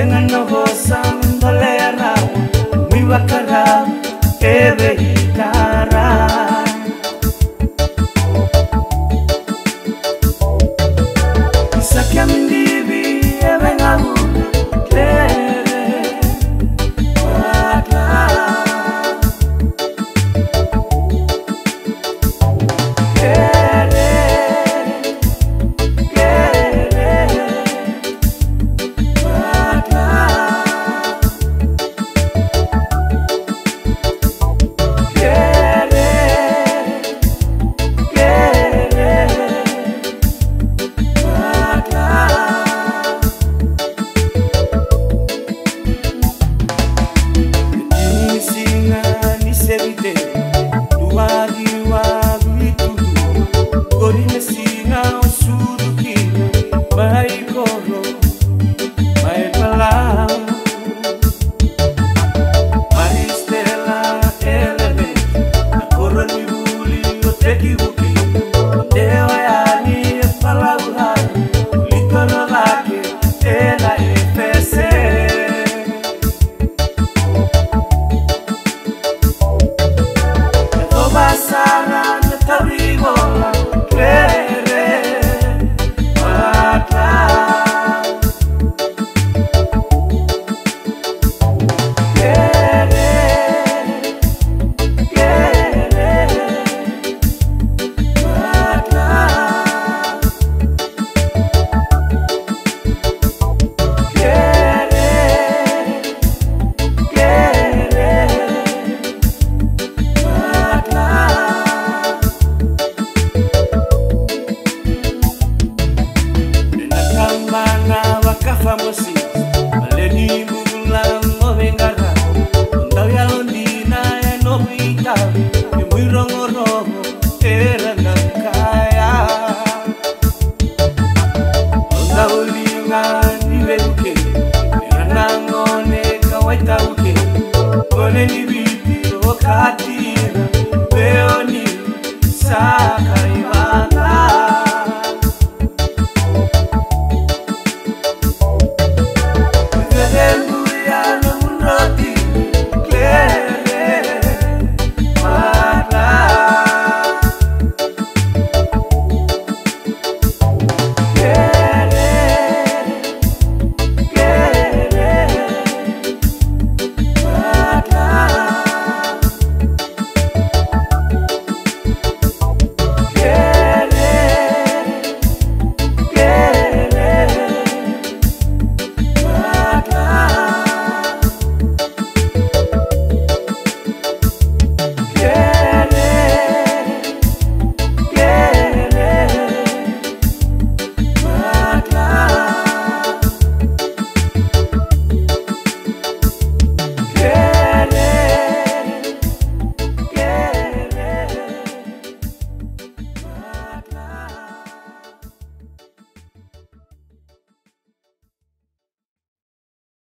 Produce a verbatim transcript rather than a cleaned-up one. Jangan no bosan melera, we